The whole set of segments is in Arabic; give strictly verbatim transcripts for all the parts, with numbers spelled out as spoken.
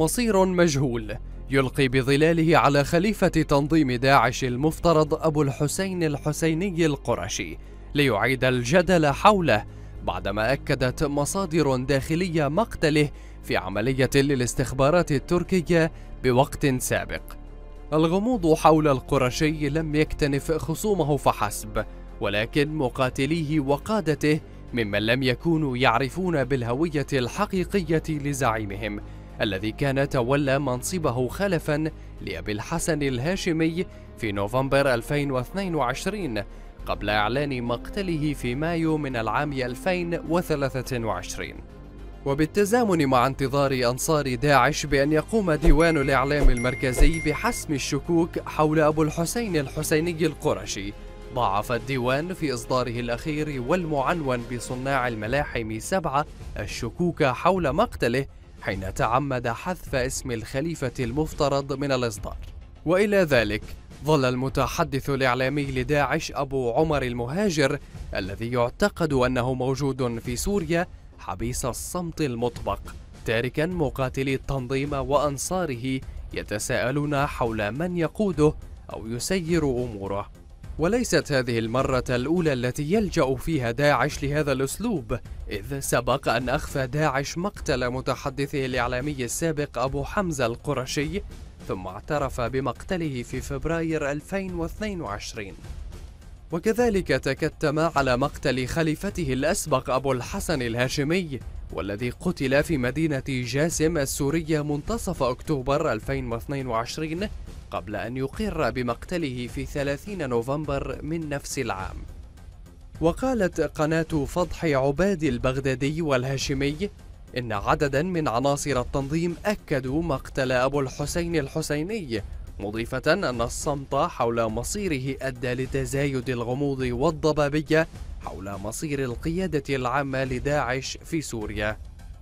مصير مجهول يلقي بظلاله على خليفة تنظيم داعش المفترض أبو الحسين الحسيني القرشي ليعيد الجدل حوله، بعدما أكدت مصادر داخلية مقتله في عملية للاستخبارات التركية بوقت سابق. الغموض حول القرشي لم يكتنف خصومه فحسب، ولكن مقاتليه وقادته ممن لم يكونوا يعرفون بالهوية الحقيقية لزعيمهم الذي كان تولى منصبه خلفا لأبي الحسن الهاشمي في نوفمبر ألفين واثنين وعشرين قبل إعلان مقتله في مايو من العام ألفين وثلاثة وعشرين. وبالتزامن مع انتظار أنصار داعش بأن يقوم ديوان الإعلام المركزي بحسم الشكوك حول أبو الحسين الحسيني القرشي، ضعف الديوان في إصداره الأخير والمعنون بصناع الملاحم سبعة الشكوك حول مقتله، حين تعمد حذف اسم الخليفة المفترض من الإصدار. وإلى ذلك ظل المتحدث الإعلامي لداعش أبو عمر المهاجر الذي يعتقد أنه موجود في سوريا حبيس الصمت المطبق، تاركا مقاتلي التنظيم وأنصاره يتساءلون حول من يقوده أو يسير أموره. وليست هذه المرة الأولى التي يلجأ فيها داعش لهذا الأسلوب، إذ سبق أن أخفى داعش مقتل متحدثه الإعلامي السابق أبو حمزة القرشي، ثم اعترف بمقتله في فبراير ألفين واثنين وعشرين. وكذلك تكتم على مقتل خليفته الأسبق أبو الحسن الهاشمي، والذي قتل في مدينة جاسم السورية منتصف أكتوبر ألفين واثنين وعشرين قبل أن يقر بمقتله في ثلاثين نوفمبر من نفس العام. وقالت قناة فضح عباد البغدادي والهاشمي إن عددا من عناصر التنظيم أكدوا مقتل أبو الحسين الحسيني، مضيفة أن الصمت حول مصيره أدى لتزايد الغموض والضبابية حول مصير القيادة العامة لداعش في سوريا.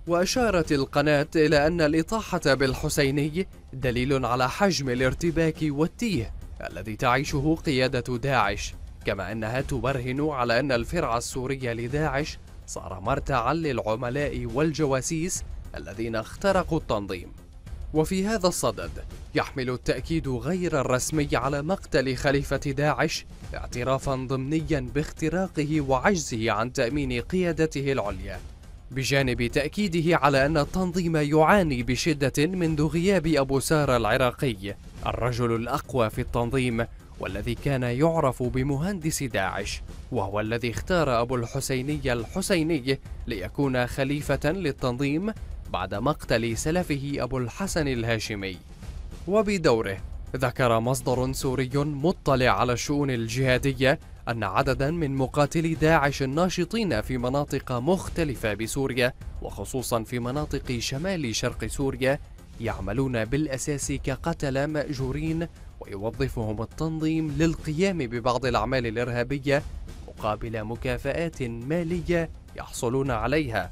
وأشارت القناة إلى أن الإطاحة بالحسيني دليل على حجم الارتباك والتيه الذي تعيشه قيادة داعش، كما أنها تبرهن على أن الفرع السوري لداعش صار مرتعا للعملاء والجواسيس الذين اخترقوا التنظيم. وفي هذا الصدد يحمل التأكيد غير الرسمي على مقتل خليفة داعش اعترافا ضمنيا باختراقه وعجزه عن تأمين قيادته العليا، بجانب تأكيده على أن التنظيم يعاني بشدة منذ غياب أبو سارة العراقي، الرجل الأقوى في التنظيم والذي كان يعرف بمهندس داعش، وهو الذي اختار أبو الحسيني الحسيني ليكون خليفة للتنظيم بعد مقتل سلفه أبو الحسن الهاشمي. وبدوره ذكر مصدر سوري مطلع على الشؤون الجهادية أن عددا من مقاتلي داعش الناشطين في مناطق مختلفة بسوريا، وخصوصا في مناطق شمال شرق سوريا، يعملون بالأساس كقتلى مأجورين، ويوظفهم التنظيم للقيام ببعض الأعمال الإرهابية مقابل مكافآت مالية يحصلون عليها.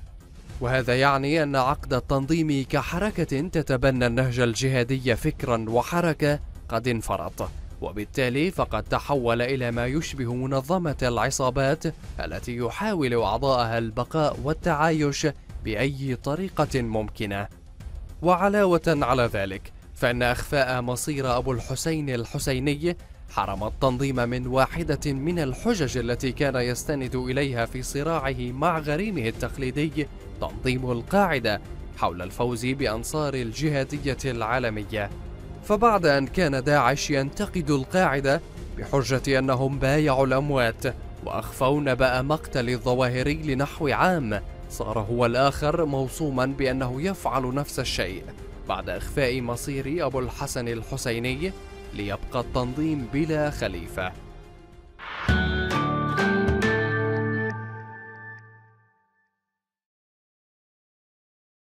وهذا يعني أن عقد التنظيم كحركة تتبنى النهج الجهادي فكرا وحركة قد انفرط، وبالتالي فقد تحول إلى ما يشبه منظمة العصابات التي يحاول أعضاءها البقاء والتعايش بأي طريقة ممكنة. وعلاوة على ذلك فإن إخفاء مصير أبو الحسين الحسيني حرم التنظيم من واحدة من الحجج التي كان يستند إليها في صراعه مع غريمه التقليدي تنظيم القاعدة حول الفوز بأنصار الجهادية العالمية. فبعد أن كان داعش ينتقد القاعدة بحجة أنهم بايعوا الأموات وأخفوا نبأ مقتل الظواهري لنحو عام، صار هو الآخر موصوما بأنه يفعل نفس الشيء بعد إخفاء مصير أبو الحسن الحسيني، ليبقى التنظيم بلا خليفة.